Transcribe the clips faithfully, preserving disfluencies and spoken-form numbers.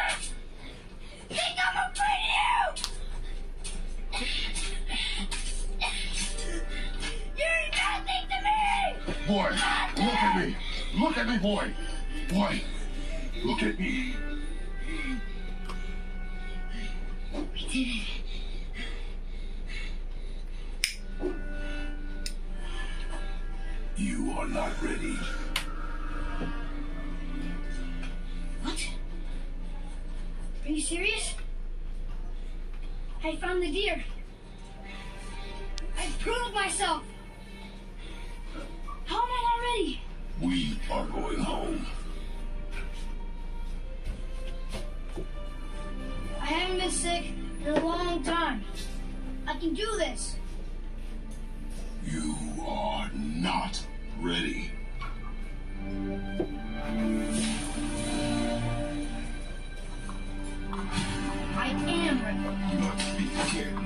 Boy, look at me. Look at me, boy. Boy, look at me. We did it. You are not ready. What? Are you serious? I found the deer. I proved myself. How am I not ready? We are going home. I haven't been sick in a long time. I can do this. You are not ready. I am ready. Do not be scared.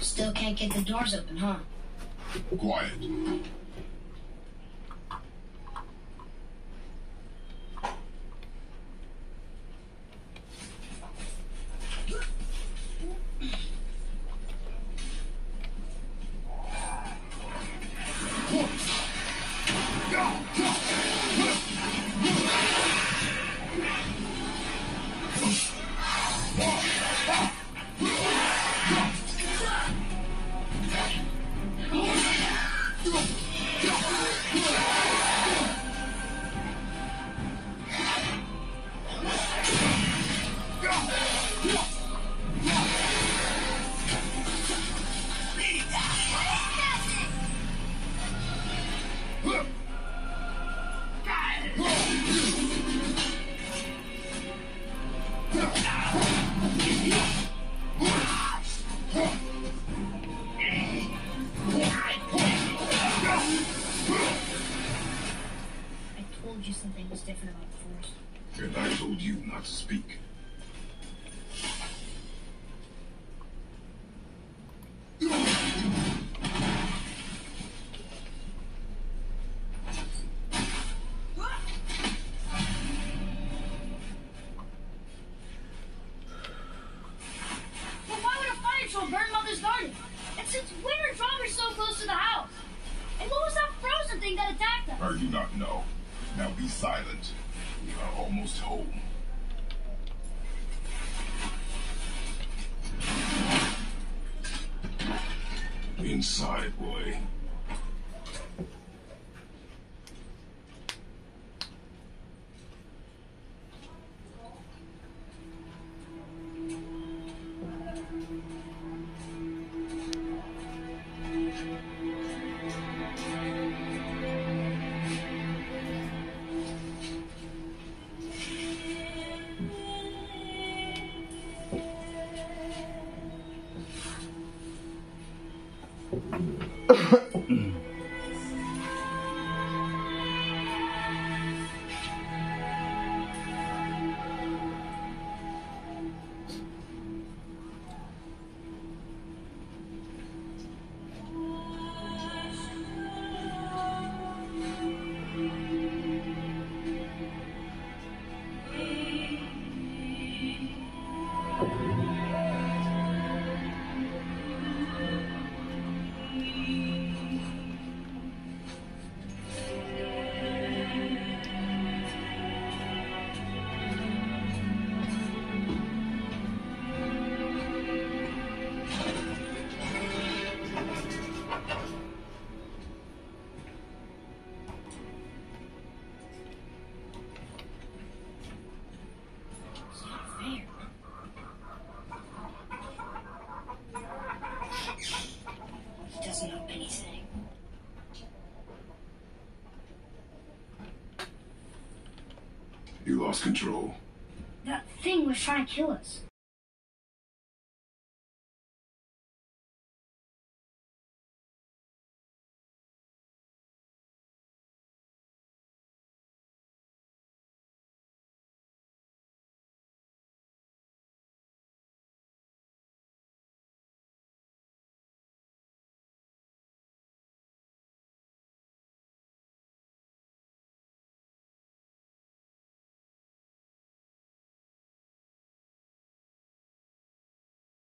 Still can't get the doors open, huh? Quiet. Come on. you something that's different about the Force. And I told you not to speak. Control. That thing was trying to kill us.